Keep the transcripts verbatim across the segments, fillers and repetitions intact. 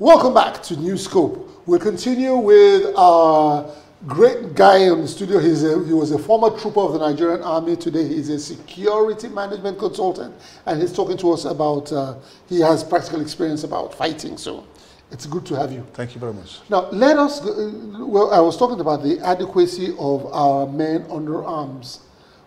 Welcome back to New Scope. We'll continue with our great guy in the studio. He's a, he was a former trooper of the Nigerian Army. Today he's a security management consultant, and he's talking to us about, uh, he has practical experience about fighting, so it's good to have you. Thank you very much. Now, let us, well, I was talking about the adequacy of our men under arms.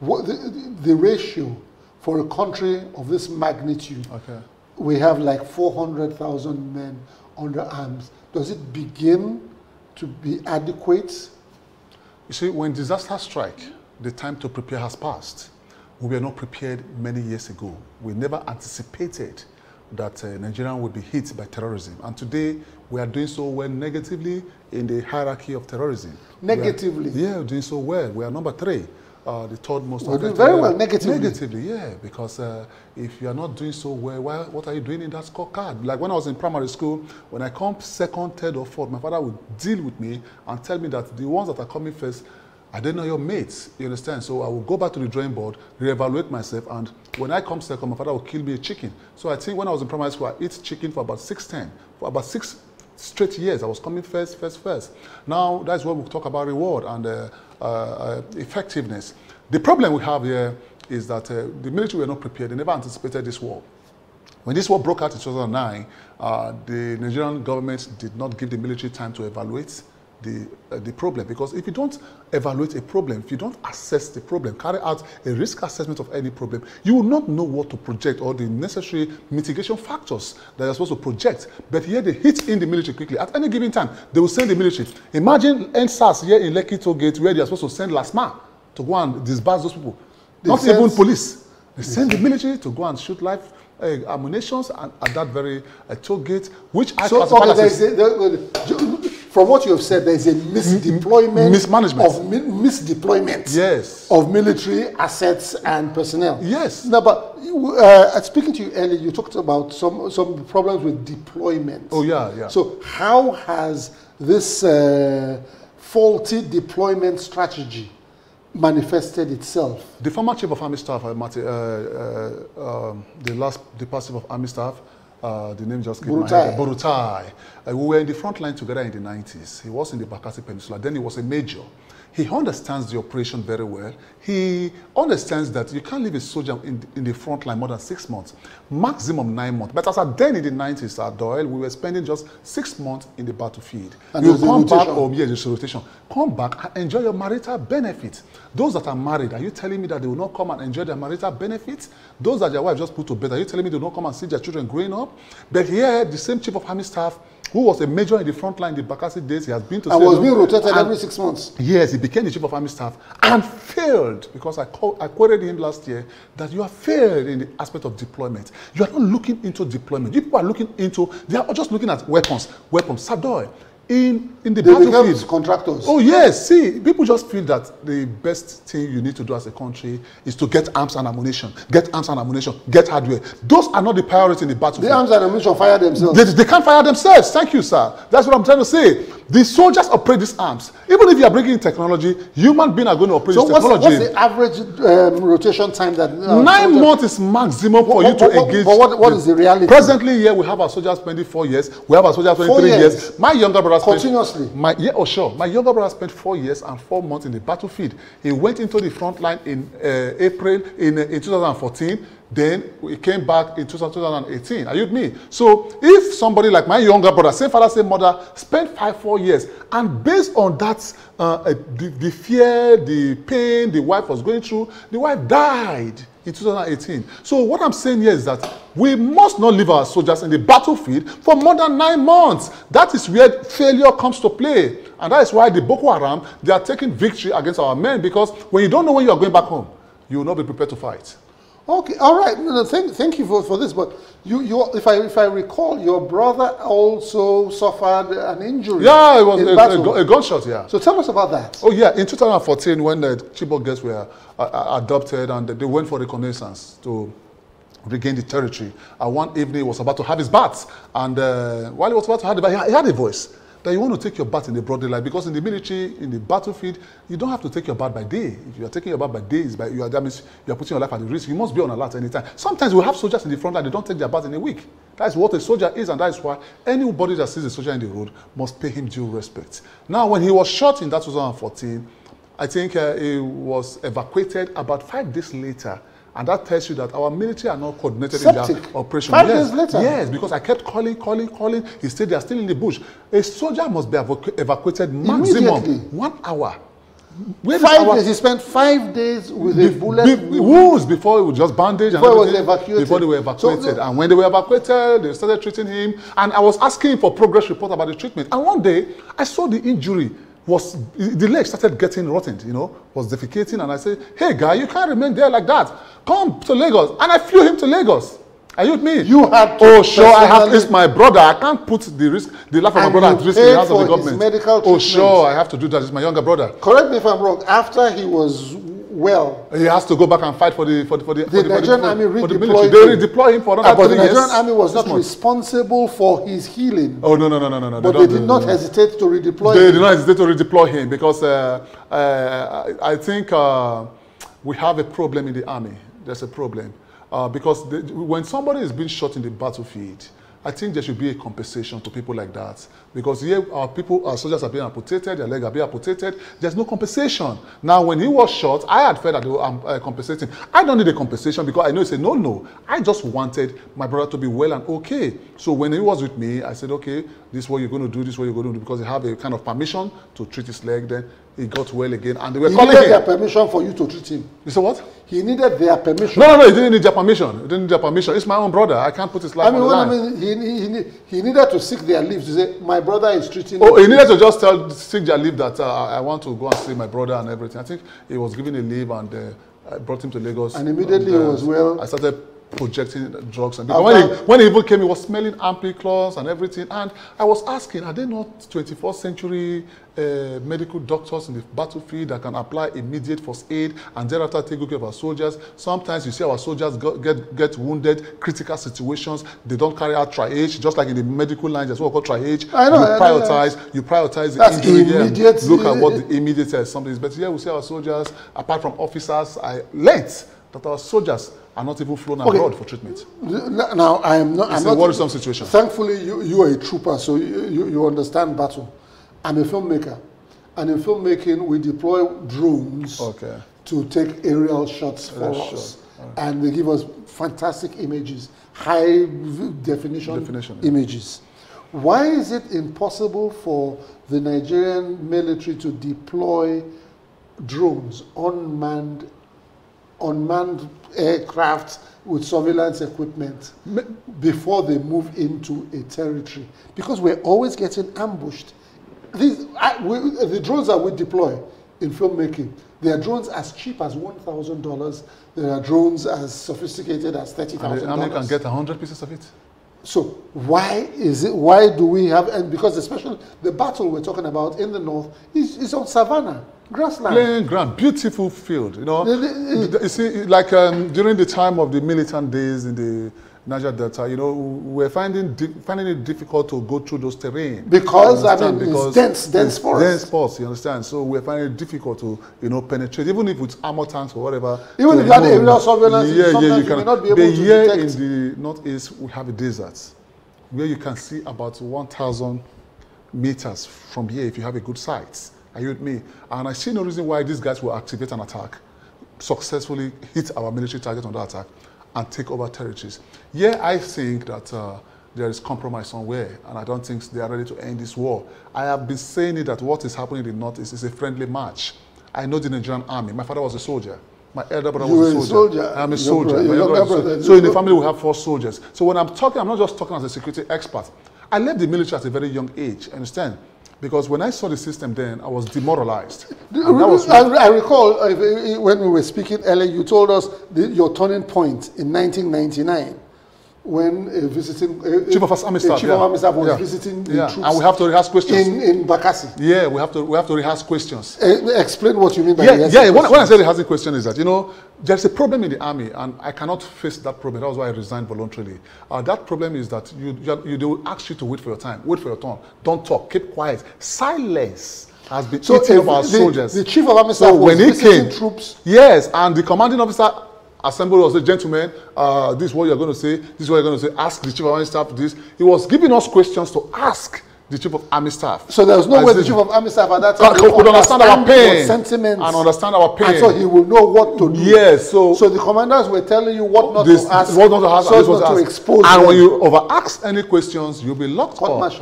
What the, the ratio for a country of this magnitude, okay. We have like four hundred thousand men under arms. Does it begin to be adequate? You see, when disaster strike, the time to prepare has passed. We were not prepared many years ago. We never anticipated that uh, Nigeria would be hit by terrorism. And today, we are doing so well negatively in the hierarchy of terrorism. Negatively? We are, yeah, doing so well. We are number three. Uh, the third most affected. We're doing very well, negatively. Negatively, yeah, because uh, if you are not doing so well, why, what are you doing in that scorecard? Like when I was in primary school, when I come second, third, or fourth, my father would deal with me and tell me that the ones that are coming first, I don't know your mates, you understand? So I will go back to the drawing board, reevaluate myself, and when I come second, my father will kill me a chicken. So I think when I was in primary school, I ate chicken for about six times, for about six straight years. I was coming first, first, first. Now that's where we talk about reward and uh, Uh, effectiveness. The problem we have here is that uh, the military were not prepared. They never anticipated this war. When this war broke out in two thousand nine, uh, the Nigerian government did not give the military time to evaluate the, uh, the problem, because if you don't evaluate a problem, if you don't assess the problem, carry out a risk assessment of any problem, you will not know what to project or the necessary mitigation factors that you're supposed to project. But here they hit in the military quickly. At any given time, they will send the military. Imagine N S A S here in Lekki Toll Gate where they are supposed to send Lasma to go and disperse those people. They not even police. They send the military to go and shoot life uh, ammunitions and at that very uh, toll gate, which I so, classify. From what you have said, there is a misdeployment mismanagement of mi misdeployment yes. of military assets and personnel. Yes. Now, but uh, speaking to you earlier, you talked about some some problems with deployment. Oh yeah, yeah. So how has this uh, faulty deployment strategy manifested itself? The former chief of army staff, uh, Marty, uh, uh, um, the last, the past chief of army staff. Uh, the name just came Burutai. My head. Burutai. Uh, we were in the front line together in the nineties. He was in the Bakassi Peninsula. Then he was a major. He understands the operation very well. He understands that you can't leave a soldier in, in the front line more than six months, maximum nine months. But as at then in the nineties, at Doyle, we were spending just six months in the battlefield. And you come back home, yeah, there's a rotation. Come back and enjoy your marital benefits. Those that are married, are you telling me that they will not come and enjoy their marital benefits? Those that your wife just put to bed, are you telling me they will not come and see their children growing up? But here, the same chief of army staff, who was a major in the front line in the Bakassi days, he has been to... I was being rotated and every six months. Yes, he became the chief of army staff and failed, because I, call, I queried him last year that you have failed in the aspect of deployment. You are not looking into deployment. You people are looking into... They are just looking at weapons. Weapons. Sadoy. In, in the battlefield. Contractors. Oh yes, see, people just feel that the best thing you need to do as a country is to get arms and ammunition, get arms and ammunition, get hardware. Those are not the priority in the battlefield. The arms and ammunition fire themselves. They, they can't fire themselves, thank you sir. That's what I'm trying to say. The soldiers operate these arms. Even if you are bringing in technology, human beings are going to operate so this what's, technology. So what's the average um, rotation time that... Uh, Nine soldiers? Months is maximum for what, you what, to what, engage. But what, what is the reality? Presently here, yeah, we have our soldiers spending four years. We have our soldiers spending three years. years. My younger brother continuously. Spent, my, yeah, oh sure. My younger brother spent four years and four months in the battlefield. He went into the front line in uh, April in, uh, in two thousand fourteen. Then we came back in two thousand eighteen. Are you with me? So if somebody like my younger brother, same father, same mother, spent five, four years, and based on that, uh, the, the fear, the pain the wife was going through, the wife died in two thousand eighteen. So what I'm saying here is that we must not leave our soldiers in the battlefield for more than nine months. That is where failure comes to play. And that is why the Boko Haram, they are taking victory against our men, because when you don't know when you are going back home, you will not be prepared to fight. Okay, all right. No, no, thank, thank you for, for this. But you, you, if I, if I recall, your brother also suffered an injury. Yeah, it was in a, a, a gunshot. Yeah. So tell us about that. Oh yeah, in two thousand fourteen, when the Chibok girls were uh, adopted and they went for reconnaissance to regain the territory, and one evening he was about to have his bath, and uh, while he was about to have the bath, he had a voice. that you want to take your bath in the broad daylight, because in the military, in the battlefield, you don't have to take your bath by day. If you are taking your bath by day, it's by, you are, that means you are putting your life at risk. You must be on alert any time. Sometimes we have soldiers in the front line, they don't take their bath in a week. That is what a soldier is, and that is why anybody that sees a soldier in the road must pay him due respect. Now, when he was shot in that two thousand fourteen, I think uh, he was evacuated about five days later. And that tells you that our military are not coordinated Septic. in their operation. Five yes. days later? Yes, because I kept calling, calling, calling. He said they are still in the bush. A soldier must be evacuated maximum one hour. Where five days. He spent five days with be, a bullet. Be, wounds before it was just bandage. And before, was evacuated. before they were evacuated. So, and when they were evacuated, they started treating him. And I was asking him for progress report about the treatment. And one day, I saw the injury. Was the leg started getting rotten, you know, was defecating, and I said, hey guy, you can't remain there like that. Come to Lagos. And I flew him to Lagos. Are you with me? You had to. Oh, sure, I have risked my brother. I can't put the risk, the life of my brother at risk in the hands of the government. Medical treatment. Oh, sure, I have to do that. It's my younger brother. Correct me if I'm wrong. After he was well, he has to go back and fight for the for the for the, the Nigerian for, army for the military. They redeploy him for another. But the Nigerian years. army was not responsible for his healing. Oh no no no no no! But they, they did not no. hesitate to redeploy. They him. did not hesitate to redeploy him because uh, uh, I think uh, we have a problem in the army. There's a problem uh, because they, when somebody is being shot in the battlefield, I think there should be a compensation to people like that. Because here our people, our soldiers are being amputated, their legs are being amputated. There's no compensation. Now, when he was shot, I had felt that they were um, uh, compensating. I don't need a compensation because I know it's a no-no. I just wanted my brother to be well and okay. So when he was with me, I said, okay, this is what you're going to do, this is what you're going to do, because they have a kind of permission to treat his leg. Then he got well again, and they were he calling him. He needed their permission for you to treat him. You said what? He needed their permission. No, no, no, he didn't need their permission. He didn't need their permission. It's my own brother. I can't put his life I mean, on the line. I mean, he, he, he needed to seek their leave. He said, my brother is treating Oh, he needed to just tell, seek their leave that uh, I want to go and see my brother and everything. I think he was given a leave, and uh, I brought him to Lagos. And immediately and, uh, he was well. I started projecting drugs, and when he, when he even came, he was smelling ampiclox and everything, and I was asking, are they not twenty-first century uh, medical doctors in the battlefield that can apply immediate first aid and thereafter take good care of our soldiers? Sometimes you see our soldiers go, get get wounded, critical situations, they don't carry out triage, just like in the medical line. There's what we call triage. I know, you I prioritize know. you prioritize the injury and look at what the immediate is. Something is better. Here we see our soldiers, apart from officers, I learnt that our soldiers are not even flown abroad okay. for treatment. Now, I am not... It's I'm a not, worrisome situation. Thankfully, you, you are a trooper, so you, you, you understand battle. I'm a filmmaker. And in filmmaking, we deploy drones okay. to take aerial shots for aerial us. Shot. Okay. And they give us fantastic images, high-definition Definition, images. Yeah. Why is it impossible for the Nigerian military to deploy drones, unmanned unmanned aircraft with surveillance equipment before they move into a territory? Because we're always getting ambushed. These, I, we, the drones that we deploy in filmmaking, there are drones as cheap as one thousand dollars. There are drones as sophisticated as thirty thousand dollars. And you can get one hundred pieces of it. So why is it, why do we have, and because especially the battle we're talking about in the north is, is on savannah, grassland. Plain ground, beautiful field, you know. You see, like um, during the time of the militant days in the Niger Delta, you know, we're finding finding it difficult to go through those terrain. Because, I mean, because it's dense, dense forest. Dense forest, you understand? So we're finding it difficult to, you know, penetrate, even if it's armor tanks or whatever. Even if you had aerial surveillance, yeah, sometimes yeah, you, you can, may not be able to here detect. In the northeast, we have a desert where you can see about one thousand meters from here if you have a good sight. Are you with me? And I see no reason why these guys will activate an attack, successfully hit our military target on that attack, and take over territories. Yeah, I think that uh, there is compromise somewhere, and I don't think they are ready to end this war. I have been saying it that what is happening in the north is, is a friendly match. I know the Nigerian army. My father was a soldier. My elder brother you was a soldier. soldier. I'm a soldier. You're You're brother. Brother. So in the family, we have four soldiers. So when I'm talking, I'm not just talking as a security expert. I left the military at a very young age, understand? Because when I saw the system then, I was demoralized. Was I, I recall uh, when we were speaking earlier, you told us the, your turning point in nineteen ninety-nine when a visiting a, chief of army staff, chief yeah. of army staff was yeah. visiting the yeah. troops, and we have to rehearse questions in in Bakassi. Yeah, we have to we have to rehearse questions. Uh, explain what you mean by yeah, rehearsing yeah. When, when I say rehearsing question is that you know there's a problem in the army, and I cannot face that problem. That's why I resigned voluntarily. Uh, that problem is that you you they will ask you to wait for your time, wait for your turn, don't talk, keep quiet, silence. Has been so eating of our the, soldiers. The chief of army staff so was when he came, troops. Yes, and the commanding officer assembled us. Gentlemen, uh, this is what you are going to say. This is what you are going to say. Ask the chief of army staff this. He was giving us questions to ask the chief of army staff. So there was no way the chief of army staff at that time could understand, understand our pain, sentiments, and understand our pain. And so he will know what to do. Yes. So so the commanders were telling you what not this, to ask, what not to ask, so not to, ask. to expose. And them. When you over ask any questions, you'll be locked up.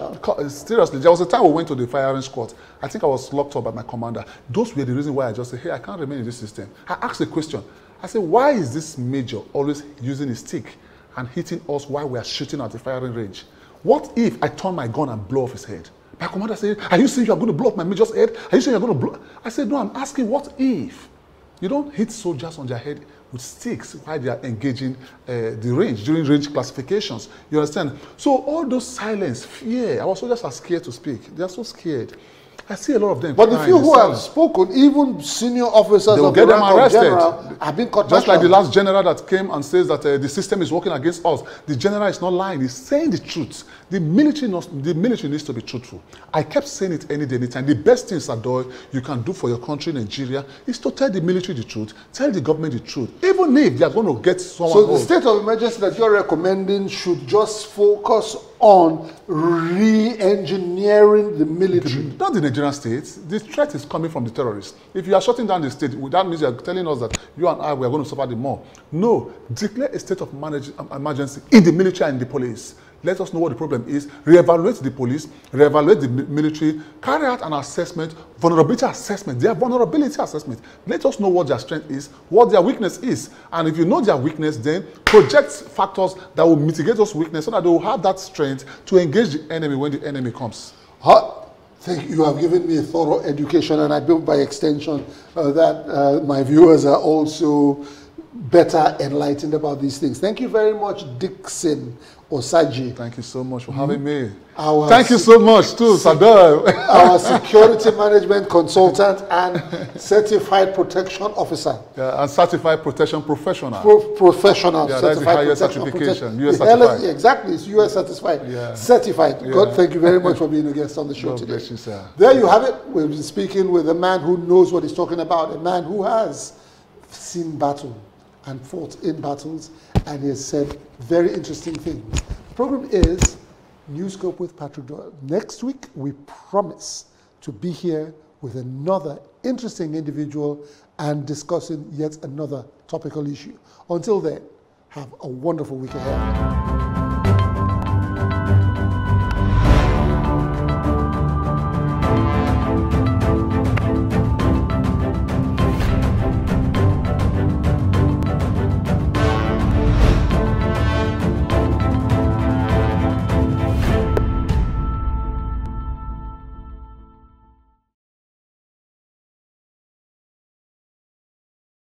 Seriously, there was a time we went to the firing squad. I think I was locked up by my commander. Those were the reason why I just said, hey, I can't remain in this system. I asked a question. I said, why is this major always using his stick and hitting us while we are shooting at the firing range? What if I turn my gun and blow off his head? My commander said, are you saying you are going to blow off my major's head? Are you saying you are going to blow? I said, no, I'm asking what if? You don't hit soldiers on their head with sticks while they are engaging uh, the range, during range classifications. You understand? So all those silence, fear, our soldiers are scared to speak. They are so scared. I see a lot of them. But the few who have spoken, even senior officers of the rank of general, have been caught. Just like the last general that came and says that uh, the system is working against us. The general is not lying. He's saying the truth. The military, not, the military needs to be truthful. I kept saying it any day, any time. The best thing, Sir Doyle, you can do for your country, Nigeria, is to tell the military the truth, tell the government the truth, even if they are going to get someone So the old. State of emergency that you're recommending should just focus on re-engineering the military. Not the Nigerian state. The threat is coming from the terrorists. If you are shutting down the state, that means you are telling us that you and I, we are going to suffer the more. No, declare a state of manage, um, emergency in the military and the police. Let us know what the problem is. Reevaluate the police, reevaluate the military, carry out an assessment, vulnerability assessment, their vulnerability assessment. Let us know what their strength is, what their weakness is. And if you know their weakness, then project factors that will mitigate those weaknesses so that they will have that strength to engage the enemy when the enemy comes. Huh? Thank you. You have given me a thorough education, and I built by extension uh, that uh, my viewers are also better enlightened about these things. Thank you very much, Dixon Osaji. Thank you so much for having me. Our Thank you so much too, Sadar. Our security management consultant and certified protection officer. Yeah, and certified protection professional. Pro professional. Yeah, that's the highest certification. U S certified. Exactly, it's U S certified. Yeah. Certified. Yeah. God, thank you very much for being a guest on the show God today. Bless you, sir. There you have it. We've been speaking with a man who knows what he's talking about, a man who has seen battle and fought in battles, and he has said very interesting things. The program is New Scope with Patrick Doyle. Next week, we promise to be here with another interesting individual and discussing yet another topical issue. Until then, have a wonderful week ahead.